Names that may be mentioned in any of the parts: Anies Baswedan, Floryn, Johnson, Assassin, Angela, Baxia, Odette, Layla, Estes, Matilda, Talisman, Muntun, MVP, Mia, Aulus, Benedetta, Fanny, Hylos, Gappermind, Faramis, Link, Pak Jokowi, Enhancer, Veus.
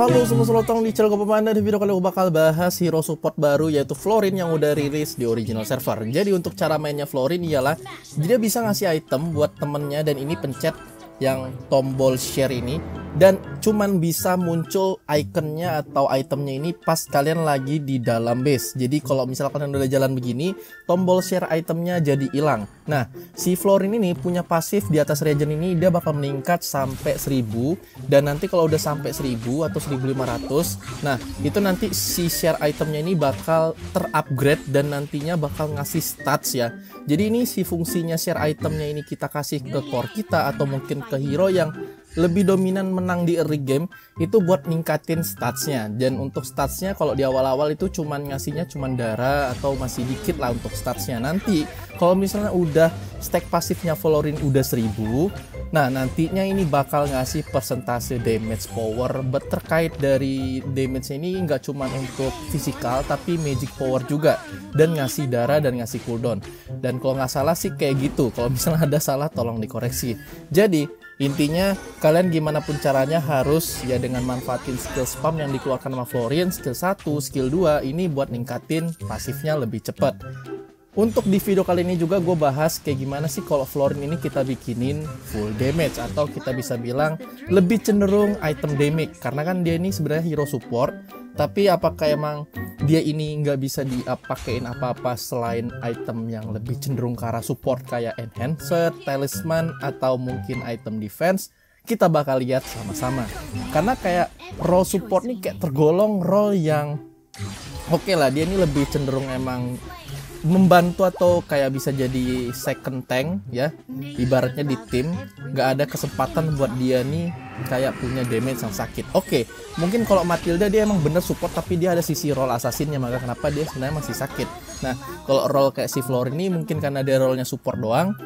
Halo semua, selamat datang di channel Gappermind. Di video kali ini aku bakal bahas hero support baru yaitu Floryn yang udah rilis di original server. Jadi untuk cara mainnya Floryn ialah dia bisa ngasih item buat temennya dan ini pencet yang tombol share ini dan cuman bisa muncul ikonnya atau itemnya ini pas kalian lagi di dalam base. Jadi kalau misalkan kalian udah jalan begini, tombol share itemnya jadi hilang. Nah, si Floryn ini punya pasif di atas region ini, dia bakal meningkat sampai 1000 dan nanti kalau udah sampai 1000 atau 1500, nah itu nanti si share itemnya ini bakal terupgrade dan nantinya bakal ngasih stats ya. Jadi ini si fungsinya share itemnya ini kita kasih ke core kita atau mungkin ke hero yang lebih dominan menang di early game itu buat ningkatin statsnya. Dan untuk statsnya kalau di awal-awal itu cuman ngasihnya cuman darah atau masih dikit lah untuk statsnya. Nanti kalau misalnya udah stack pasifnya Floryn udah 1000, nah nantinya ini bakal ngasih persentase damage power. Terkait dari damage ini nggak cuman untuk fisikal tapi magic power juga, dan ngasih darah dan ngasih cooldown. Dan kalau nggak salah sih kayak gitu, kalau misalnya ada salah tolong dikoreksi. Jadi intinya kalian gimana pun caranya harus ya dengan manfaatin skill spam yang dikeluarkan sama Floryn, skill 1, skill 2 ini buat ningkatin pasifnya lebih cepat. Untuk di video kali ini juga gue bahas kayak gimana sih kalau Floryn ini kita bikinin full damage atau kita bisa bilang lebih cenderung item damage, karena kan dia ini sebenarnya hero support. Tapi apakah emang dia ini nggak bisa dipakein apa-apa selain item yang lebih cenderung ke arah support kayak Enhancer, Talisman, atau mungkin item defense? Kita bakal lihat sama-sama. Karena kayak role support nih kayak tergolong role yang oke lah, dia ini lebih cenderung emang membantu atau kayak bisa jadi second tank ya. Ibaratnya di tim nggak ada kesempatan buat dia nih kayak punya damage yang sakit. Oke, mungkin kalau Matilda dia emang bener support tapi dia ada sisi role assassinnya, maka kenapa dia sebenarnya masih sakit. Nah, kalau role kayak si Floryn ini mungkin karena dia role-nya support doang,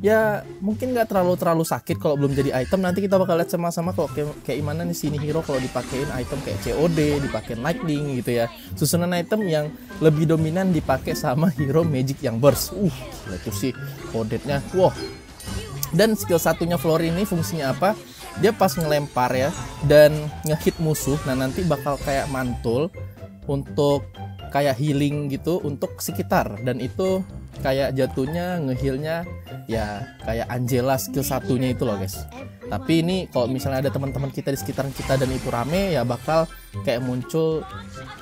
ya mungkin nggak terlalu sakit kalau belum jadi item. Nanti kita bakal lihat sama-sama kalau kayak gimana nih sini hero kalau dipakein item kayak COD, dipakein lightning gitu ya. Susunan item yang lebih dominan dipakai sama hero magic yang burst. Itu sih kodetnya. Wow. Dan skill satunya Floryn ini fungsinya apa? Dia pas ngelempar ya dan ngehit musuh, nah nanti bakal kayak mantul untuk kayak healing gitu untuk sekitar, dan itu kayak jatuhnya ngehealnya ya kayak Angela skill satunya itu loh guys. Tapi ini kalau misalnya ada teman-teman kita di sekitaran kita dan itu rame ya bakal kayak muncul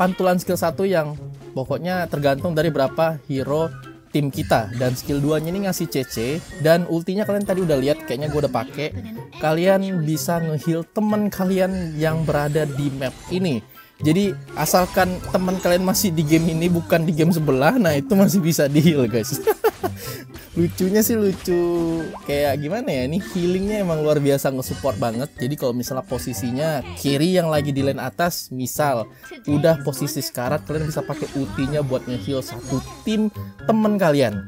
pantulan skill 1 yang pokoknya tergantung dari berapa hero tim kita. Dan skill 2 nya ini ngasih CC dan ultinya kalian tadi udah lihat kayaknya gue udah pakai. Kalian bisa ngeheal teman kalian yang berada di map ini. Jadi asalkan teman kalian masih di game ini bukan di game sebelah, nah itu masih bisa di heal guys. Lucunya sih lucu kayak gimana ya, ini healingnya emang luar biasa, nge-support banget. Jadi kalau misalnya posisinya kiri yang lagi di lane atas misal udah posisi sekarat, kalian bisa pakai ultinya buat nge-heal satu tim temen kalian.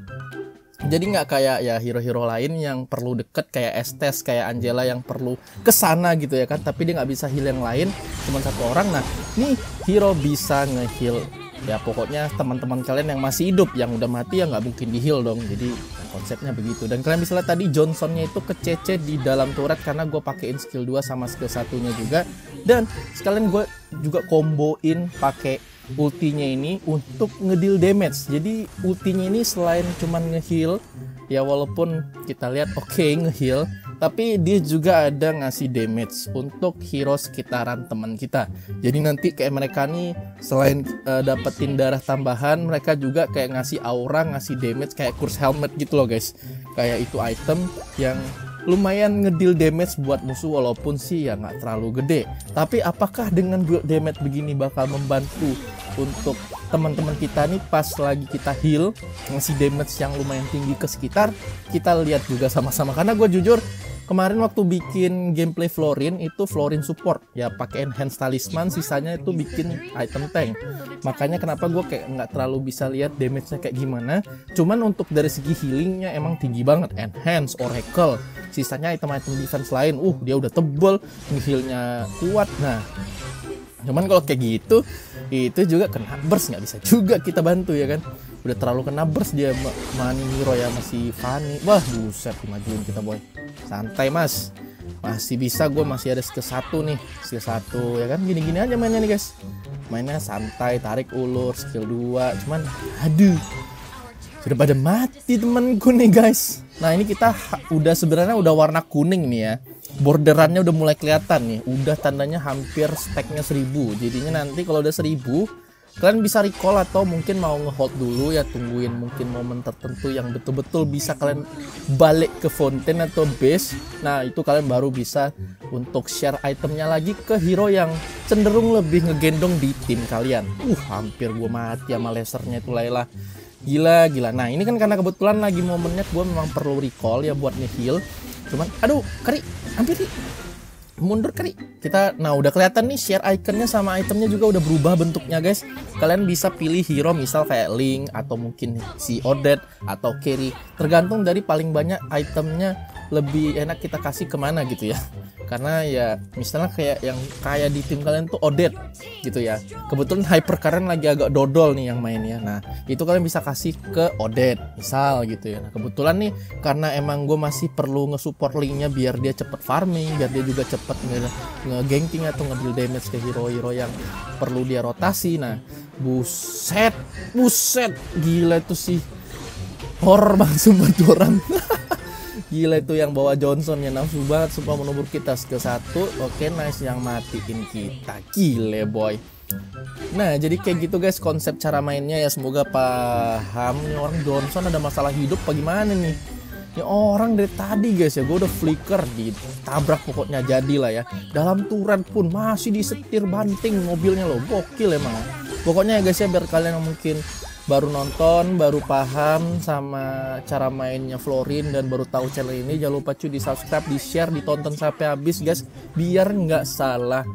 Jadi nggak kayak ya hero-hero lain yang perlu deket kayak Estes, kayak Angela yang perlu kesana gitu ya kan. Tapi dia nggak bisa heal yang lain, cuma satu orang. Nah nih hero bisa nge-heal ya pokoknya teman-teman kalian yang masih hidup, yang udah mati ya nggak mungkin di-heal dong. Jadi konsepnya begitu. Dan kalian bisa lihat tadi Johnsonnya itu kecece di dalam turret karena gue pakein skill 2 sama skill 1-nya juga. Dan sekalian gue juga komboin pakai ultinya ini untuk ngedeal damage. Jadi ultinya ini selain cuman ngeheal ya, walaupun kita lihat oke ngeheal, tapi dia juga ada ngasih damage untuk hero sekitaran teman kita. Jadi nanti kayak mereka nih selain dapetin darah tambahan, mereka juga kayak ngasih aura, ngasih damage kayak curse helmet gitu loh guys. Kayak itu item yang lumayan ngedeal damage buat musuh walaupun sih ya nggak terlalu gede. Tapi apakah dengan build damage begini bakal membantu untuk teman-teman kita nih pas lagi kita heal ngasih damage yang lumayan tinggi ke sekitar? Kita lihat juga sama-sama. Karena gue jujur kemarin waktu bikin gameplay Floryn itu Floryn support ya pakai enhance talisman, sisanya itu bikin item tank. Makanya kenapa gue kayak nggak terlalu bisa lihat damage-nya kayak gimana. Cuman untuk dari segi healingnya emang tinggi banget, enhance, oracle. Sisanya item-item defense lain, dia udah tebel, ngehealnya kuat. Nah, cuman kalau kayak gitu, itu juga kena burst, nggak bisa juga kita bantu ya kan. Udah terlalu kena burst dia mani hero ya, masih Fanny. Wah, buset dimajuin kita boy. Santai mas. Masih bisa, gue masih ada skill 1 nih. Skill 1 ya kan, gini-gini aja mainnya nih guys. Mainnya santai, tarik ulur, skill 2. Cuman aduh, sudah pada mati temanku nih guys. Nah ini kita udah sebenarnya udah warna kuning nih ya. Borderannya udah mulai kelihatan nih. Udah tandanya hampir stacknya 1000. Jadinya nanti kalau udah 1000, kalian bisa recall atau mungkin mau ngehold dulu ya, tungguin mungkin momen tertentu yang betul-betul bisa kalian balik ke fountain atau base. Nah itu kalian baru bisa untuk share itemnya lagi ke hero yang cenderung lebih ngegendong di tim kalian. Hampir gue mati sama lasernya itu Layla. Gila. Nah ini kan karena kebetulan lagi momennya gue memang perlu recall ya buat nge-heal. Cuman aduh kari, hampir nih. Mundur kali kita. Nah udah kelihatan nih share iconnya sama itemnya juga udah berubah bentuknya guys. Kalian bisa pilih hero misal kayak Link atau mungkin si Odette atau Carry, tergantung dari paling banyak itemnya lebih enak kita kasih kemana gitu ya. Karena ya misalnya kayak yang kayak di tim kalian tuh Odette gitu ya, kebetulan hyper karen lagi agak dodol nih yang mainnya. Nah itu kalian bisa kasih ke Odette misal gitu ya. Nah kebetulan nih karena emang gue masih perlu nge-support Linknya biar dia cepet farming, biar dia juga cepet nge-ganking atau nge-deal damage ke hero-hero yang perlu dia rotasi. Nah buset gila itu sih, horror banget sumpah tuh orang. Gila itu yang bawa Johnson ya, nafsu banget sumpah menubur kita. Skill 1 oke, nice, yang matiin kita, gile boy. Nah jadi kayak gitu guys konsep cara mainnya ya, semoga paham. Ini orang Johnson ada masalah hidup apa gimana nih. Ini orang dari tadi guys ya, gue udah flicker, ditabrak pokoknya jadilah ya. Dalam turret pun masih disetir banting mobilnya loh, gokil emang. Pokoknya ya guys ya, biar kalian yang mungkin baru nonton, baru paham sama cara mainnya Floryn dan baru tahu channel ini, jangan lupa cuy di subscribe, di share, ditonton sampai habis guys. Biar nggak salah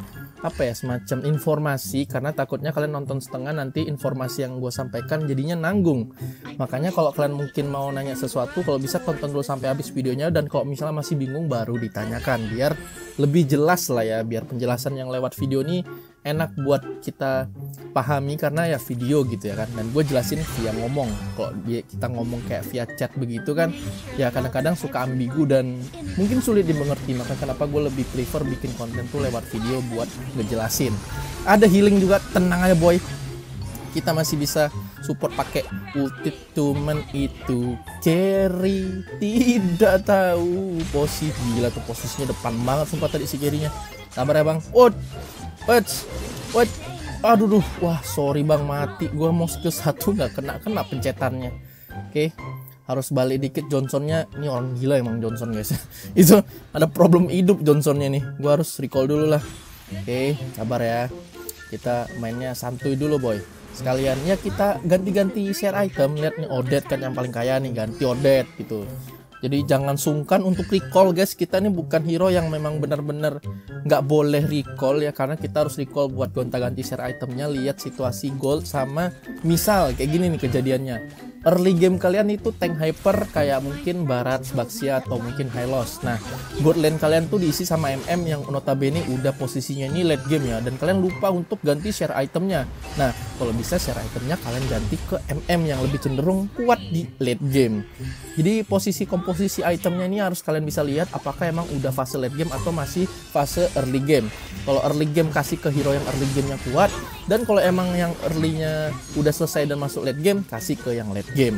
apa ya, semacam informasi, karena takutnya kalian nonton setengah nanti informasi yang gue sampaikan jadinya nanggung. Makanya kalau kalian mungkin mau nanya sesuatu, kalau bisa tonton dulu sampai habis videonya, dan kalau misalnya masih bingung baru ditanyakan biar lebih jelas lah ya, biar penjelasan yang lewat video ini enak buat kita pahami karena ya video gitu ya kan. Dan gue jelasin via ngomong, kalau kita ngomong kayak via chat begitu kan ya kadang-kadang suka ambigu dan mungkin sulit dimengerti. Maka kenapa gue lebih prefer bikin konten tuh lewat video buat ngejelasin. Ada healing juga, tenang aja boy, kita masih bisa support pakai ulti. Cuman itu Carry tidak tahu posisi, gila tuh posisinya depan banget sumpah tadi si Carry-nya. Sabar ya bang. What aduh duh. Wah sorry bang, mati gua mau skill 1 nggak kena pencetannya. Oke, harus balik dikit Johnsonnya. Ini orang gila emang Johnson guys. Itu ada problem hidup Johnsonnya nih, gua harus recall dulu lah. Oke, sabar ya, kita mainnya santuy dulu boy. Sekalian ya kita ganti-ganti share item. Lihat nih Odette kan yang paling kaya nih, ganti Odette gitu. Jadi jangan sungkan untuk recall guys. Kita ini bukan hero yang memang benar-benar nggak boleh recall ya, karena kita harus recall buat gonta-ganti share itemnya. Lihat situasi gold sama misal kayak gini nih kejadiannya. Early game kalian itu tank hyper kayak mungkin Barat, Baxia atau mungkin Hylos. Nah, gold lane kalian tuh diisi sama MM yang notabene udah posisinya ini late game ya, dan kalian lupa untuk ganti share itemnya. Nah, kalau bisa share itemnya kalian ganti ke MM yang lebih cenderung kuat di late game. Jadi posisi komposisi itemnya ini harus kalian bisa lihat apakah emang udah fase late game atau masih fase early game. Kalau early game kasih ke hero yang early game-nya kuat, dan kalau emang yang early-nya udah selesai dan masuk late game, kasih ke yang late game.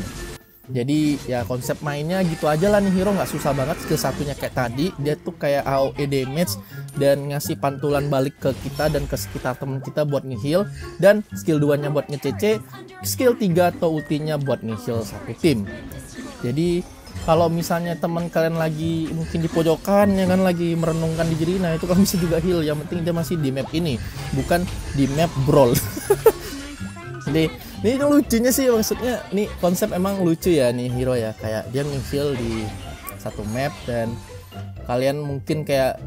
Jadi ya konsep mainnya gitu aja lah nih hero, nggak susah banget. Skill satunya kayak tadi, dia tuh kayak AOE damage dan ngasih pantulan balik ke kita dan ke sekitar temen kita buat ngeheal, dan skill 2-nya buat nge-CC, skill 3 atau ultinya buat ngeheal satu tim. Jadi kalau misalnya teman kalian lagi mungkin di pojokan ya kan, lagi merenungkan di jeri, nah itu kan bisa juga heal. Yang penting dia masih di map ini, bukan di map brawl. Jadi ini lucunya sih, maksudnya nih konsep emang lucu ya nih hero ya, kayak dia nge-heal di satu map dan kalian mungkin kayak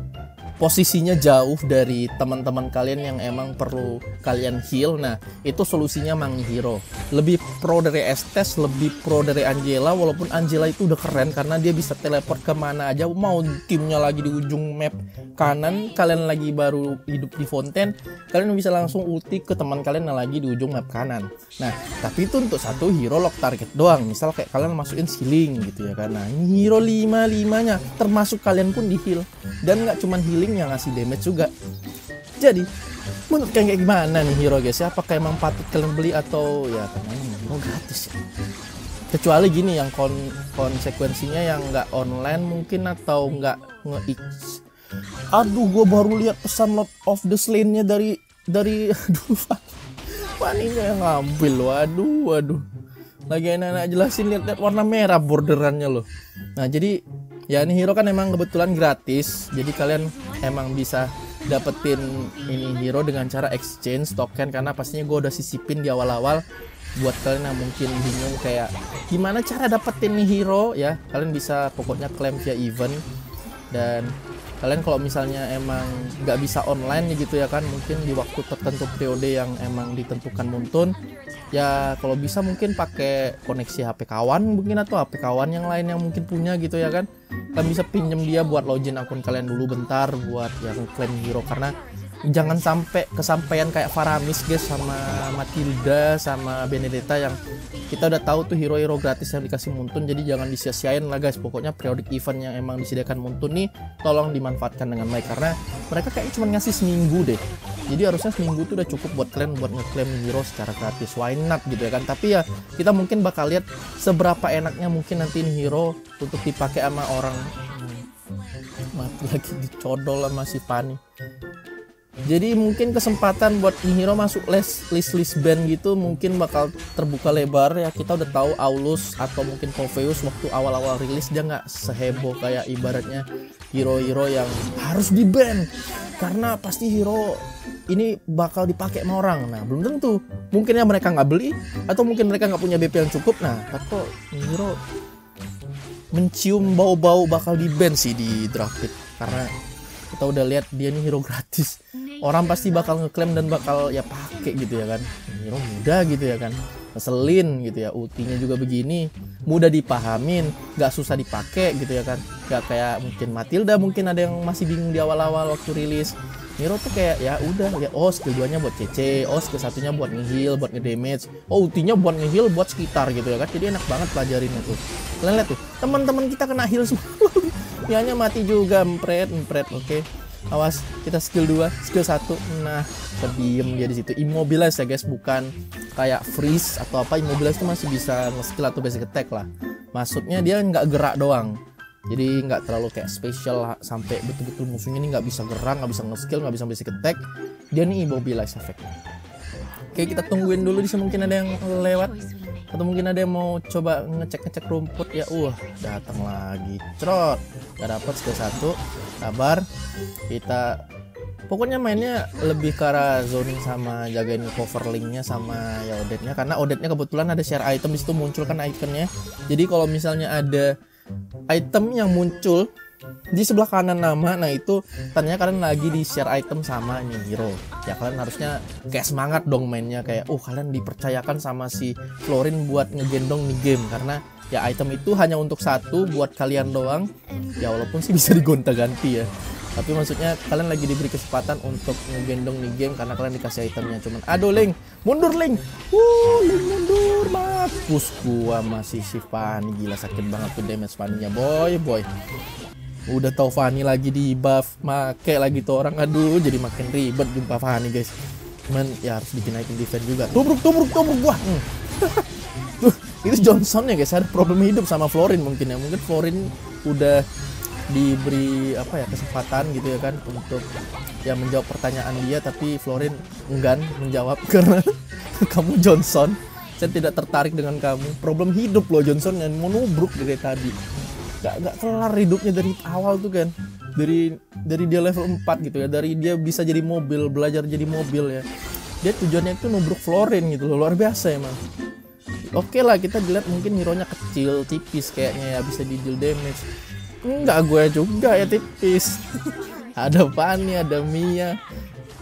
posisinya jauh dari teman-teman kalian yang emang perlu kalian heal. Nah, itu solusinya Mang Hiro. Lebih pro dari Estes, lebih pro dari Angela. Walaupun Angela itu udah keren karena dia bisa teleport kemana aja. Mau timnya lagi di ujung map kanan, kalian lagi baru hidup di Fontaine, kalian bisa langsung ulti ke teman kalian yang lagi di ujung map kanan. Nah, tapi itu untuk satu hero lock target doang. Misal kayak kalian masukin healing gitu ya, karena hero 5-5-nya termasuk kalian pun di heal. Dan nggak cuman healing yang ngasih damage juga. Jadi menurut kalian kayak gimana nih hero guys ya? Apakah emang patut kalian beli atau ya teman-teman mau gratis ya? Kecuali gini yang konsekuensinya yang nggak online mungkin atau nggak nge-x. Aduh, gue baru lihat pesan Lord of the Slain-nya dari aduh Fanny-nya yang ngambil. Waduh. Lagi enak-enak jelasin, lihat warna merah borderannya loh. Nah, jadi ya ini hero kan emang kebetulan gratis, jadi kalian emang bisa dapetin ini hero dengan cara exchange token, karena pastinya gue udah sisipin di awal-awal. Buat kalian yang mungkin bingung kayak gimana cara dapetin nih hero ya, kalian bisa pokoknya klaim via event. Dan kalian kalau misalnya emang nggak bisa online gitu ya kan, mungkin di waktu tertentu periode yang emang ditentukan Muntun, ya kalau bisa mungkin pakai koneksi HP kawan mungkin atau HP kawan yang lain yang mungkin punya gitu ya kan. Kalian bisa pinjem dia buat login akun kalian dulu bentar buat yang klaim hero, karena jangan sampai kesampaian kayak Faramis guys, sama Matilda, sama Benedetta yang kita udah tahu tuh hero-hero gratis yang dikasih Muntun. Jadi jangan disia-siain lah guys. Pokoknya periodic event yang emang disediakan Muntun nih tolong dimanfaatkan dengan baik, karena mereka kayaknya cuma ngasih seminggu deh. Jadi harusnya seminggu tuh udah cukup buat kalian buat ngeklaim hero secara gratis. Why not gitu ya kan. Tapi ya kita mungkin bakal lihat seberapa enaknya mungkin nanti hero untuk dipakai sama orang. Mati lagi dicodol sama si Fanny. Jadi mungkin kesempatan buat hero masuk list band gitu mungkin bakal terbuka lebar ya. Kita udah tahu Aulus atau mungkin Veus waktu awal-awal rilis dia nggak seheboh kayak ibaratnya hero-hero yang harus di band karena pasti hero ini bakal dipakai sama orang. Nah belum tentu, mungkinnya mereka nggak beli atau mungkin mereka nggak punya BP yang cukup. Nah atau hero mencium bau-bau bakal di band sih di Drafted, karena kita udah lihat dia nih hero gratis, orang pasti bakal ngeklaim dan bakal ya pakai gitu ya kan. Hero muda gitu ya kan, ngeselin gitu ya, ultinya juga begini, mudah dipahamin, nggak susah dipakai gitu ya kan. Nggak kayak mungkin Matilda, mungkin ada yang masih bingung di awal-awal waktu rilis hero tuh kayak ya udah ya, oh skill 2-nya buat CC, oh skill 1-nya buat ngeheal, buat ngedamage, oh ultinya buat ngeheal, buat sekitar gitu ya kan. Jadi enak banget pelajarin itu. Kalian lihat tuh teman-teman kita kena heal semua. Mianya mati juga, empret. Oke. Awas, kita skill 2, skill 1. Nah, terdiam dia di situ. Immobilize ya guys, bukan kayak freeze atau apa. Immobilize itu masih bisa nge-skill atau basic attack lah. Maksudnya dia nggak gerak doang. Jadi nggak terlalu kayak special lah, sampai betul-betul musuhnya ini nggak bisa gerak, nggak bisa nge-skill, nggak bisa basic attack. Dia nih immobilize efeknya. Oke, kita tungguin dulu di sini mungkin ada yang lewat. Atau mungkin ada yang mau coba ngecek rumput ya. Datang lagi crot, gak dapat skill 1. Sabar, kita pokoknya mainnya lebih ke arah zoning sama jagain cover linknya sama ya Odette-nya, karena Odette-nya kebetulan ada share item di situ, munculkan ikonnya. Jadi kalau misalnya ada item yang muncul di sebelah kanan nama, nah itu tandanya kalian lagi di share item sama nih hero ya. Kalian harusnya kayak semangat dong mainnya, kayak kalian dipercayakan sama si Floryn buat ngegendong nih game, karena ya item itu hanya untuk satu buat kalian doang ya, walaupun sih bisa digonta-ganti ya, tapi maksudnya kalian lagi diberi kesempatan untuk ngegendong nih game karena kalian dikasih itemnya. Cuman aduh, Link mundur, Link Link mundur, mampus gua masih si Fanny. Gila sakit banget tuh damage Fanny-nya boy. Udah tau Fanny lagi di buff, make lagi tuh orang. Aduh, jadi makin ribet jumpa Fanny guys. Cuman ya harus bikin item defense juga. Tubruk gua. Itu Johnson ya guys, ada problem hidup sama Floryn mungkin ya. Mungkin Floryn udah diberi apa ya, kesempatan gitu ya kan untuk ya menjawab pertanyaan dia, tapi Floryn enggan menjawab karena kamu Johnson, saya tidak tertarik dengan kamu. Problem hidup loh Johnson yang mau nubruk dari tadi. Gak kelar hidupnya dari awal tuh kan, dari dia level 4 gitu ya, dari dia bisa jadi mobil, belajar jadi mobil ya, dia tujuannya itu nubruk Floryn gitu loh, luar biasa emang. Oke lah, kita dilihat mungkin hero nya kecil tipis kayaknya ya, bisa di deal damage. Enggak, gue juga ya tipis. Ada Fanny, ada Mia,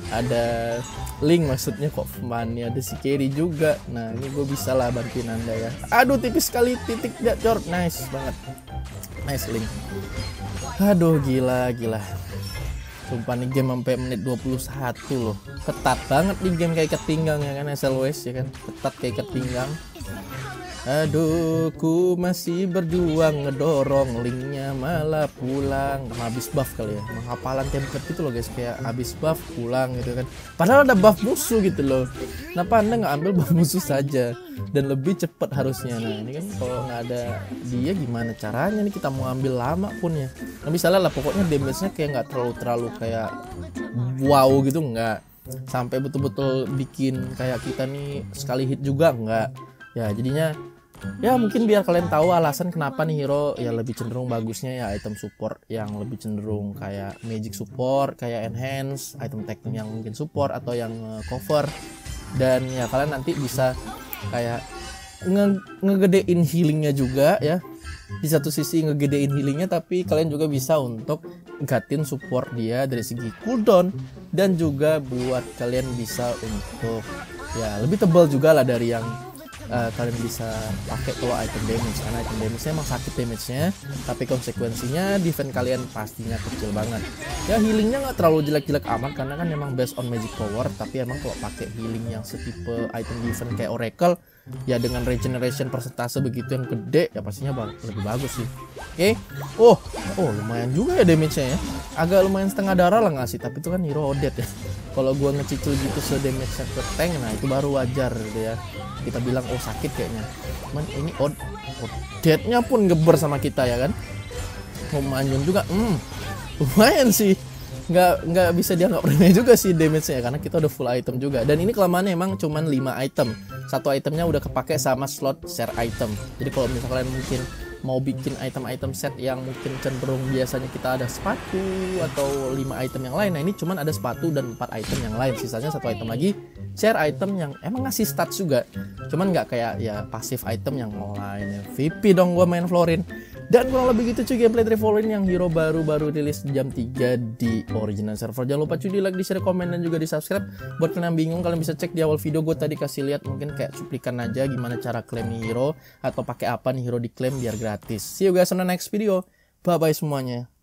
ada Link maksudnya kok Fanny, ada si Kerry juga. Nah ini gue bisa lah bantuin anda ya. Aduh tipis sekali titik gak cor. Nice banget. Nice Link. Aduh gila gila. Sumpah nih game sampai menit 21 loh. Ketat banget nih game kayak ketinggang ya kan, as always ya kan. Ketat kayak ketinggang. Aduh, ku masih berjuang ngedorong Linknya malah pulang. Habis buff kali ya, menghapalan template gitu loh guys, kayak habis buff pulang gitu kan. Padahal ada buff musuh gitu loh. Kenapa anda nggak ambil buff musuh saja dan lebih cepat harusnya? Nah ini kan kalau nggak ada dia gimana caranya nih kita mau ambil lama pun ya. Nggak bisa lah, pokoknya damage-nya kayak nggak terlalu kayak wow gitu, nggak sampai betul-betul bikin kayak kita nih sekali hit juga nggak. Ya jadinya ya mungkin biar kalian tahu alasan kenapa nih hero ya lebih cenderung bagusnya ya item support yang lebih cenderung kayak magic support, kayak enhance, item teknik yang mungkin support atau yang cover. Dan ya kalian nanti bisa kayak ngegedein healingnya juga ya. Di satu sisi ngegedein healingnya, tapi kalian juga bisa untuk gatin support dia dari segi cooldown, dan juga buat kalian bisa untuk ya lebih tebal juga lah dari yang kalian bisa pakai kalau item damage, karena item damage-nya emang sakit damage-nya, tapi konsekuensinya defense kalian pastinya kecil banget. Ya healingnya nggak terlalu jelek-jelek amat karena kan emang based on magic power, tapi emang kalau pakai healing yang setipe item defense kayak Oracle ya dengan regeneration persentase begitu yang gede ya pastinya lebih bagus sih. Oke, oh lumayan juga ya damage-nya ya, agak lumayan setengah darah lah ngasih, tapi itu kan hero Odette ya. Kalau gua ngecicil gitu se damage-nya ke tank, nah itu baru wajar gitu ya. Kita bilang oh sakit kayaknya. Cuman ini Odette-nya pun geber sama kita ya kan. Memanjun juga. Lumayan sih. Nggak bisa dianggap remeh juga sih damage-nya karena kita udah full item juga. Dan ini kelemahannya emang cuman 5 item. Satu itemnya udah kepake sama slot share item. Jadi kalau misalnya kalian mungkin mau bikin item-item set yang mungkin cenderung biasanya kita ada sepatu atau 5 item yang lain, nah ini cuman ada sepatu dan 4 item yang lain, sisanya satu item lagi share item yang emang ngasih stats juga, cuman nggak kayak ya pasif item yang lain. MVP dong gua main Floryn. Dan kurang lebih gitu cuy gameplay dari Floryn yang hero baru-baru rilis jam 3 di original server. Jangan lupa cuy di like, di share, komen, dan juga di subscribe. Buat kalian yang bingung, kalian bisa cek di awal video gue tadi kasih lihat mungkin kayak cuplikan aja gimana cara klaim hero atau pakai apa nih hero diklaim biar gratis. See you guys on the next video. Bye bye semuanya.